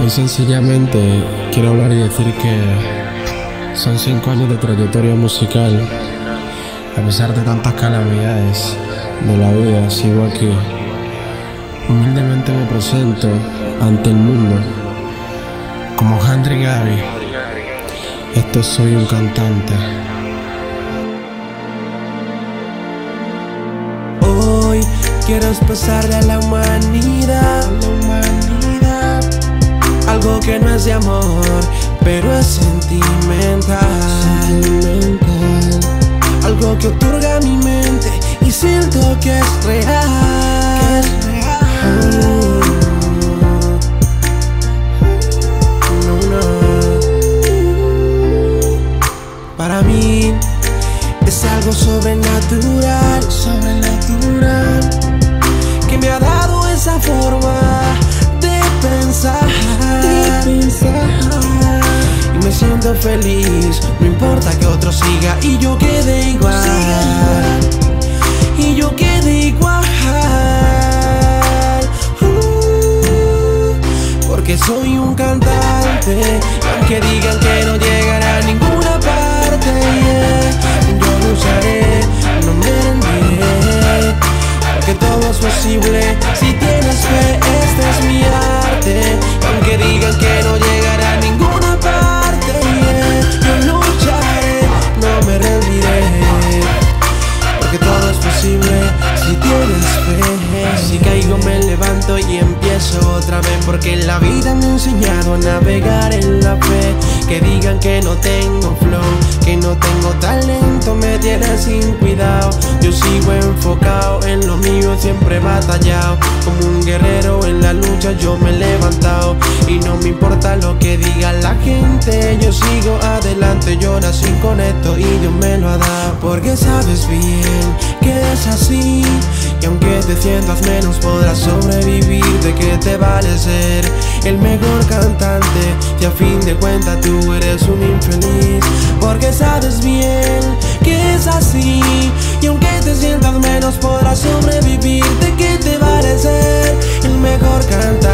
Hoy sencillamente quiero hablar y decir que son 5 años de trayectoria musical. A pesar de tantas calamidades de la vida, sigo aquí. Humildemente me presento ante el mundo como Jandry Gaby. Esto soy un cantante. Hoy quiero expresarle a la humanidad algo que no es de amor, pero es sentimental. Algo que otorga mi mente y siento que es real. Para mí es algo sobrenatural, que me ha dado esa forma de pensar. Y me siento feliz, no importa que otro siga y yo quede igual, porque soy un cantante, aunque digan que no llegará a ninguna parte, yo lo usaré, no me rendiré, porque todo es posible si tienes fe. Esta es mi arte, aunque digan que no llegará a ninguna parte, yo lucharé, no me rendiré, porque todo es posible si tienes fe. Si caigo me levanto y empiezo otra vez, porque la vida me ha enseñado a navegar en la fe. Que digan que no tengo flow, que no tengo talento, me tienen sin cuidado. Yo sigo enfocado en lo mío, siempre batallado como un guerrero en la lucha, yo me he levantado y no me importa lo que diga la gente. Yo sigo adelante, yo nací con esto y Dios me lo ha dado, porque sabes bien que es así. Y aunque te sientas menos podrás sobrevivir. ¿De qué te vale ser el mejor cantante si a fin de cuentas tú eres un infeliz? Porque sabes bien que es así. Y aunque te sientas menos podrás sobrevivir. ¿De qué te vale ser el mejor cantante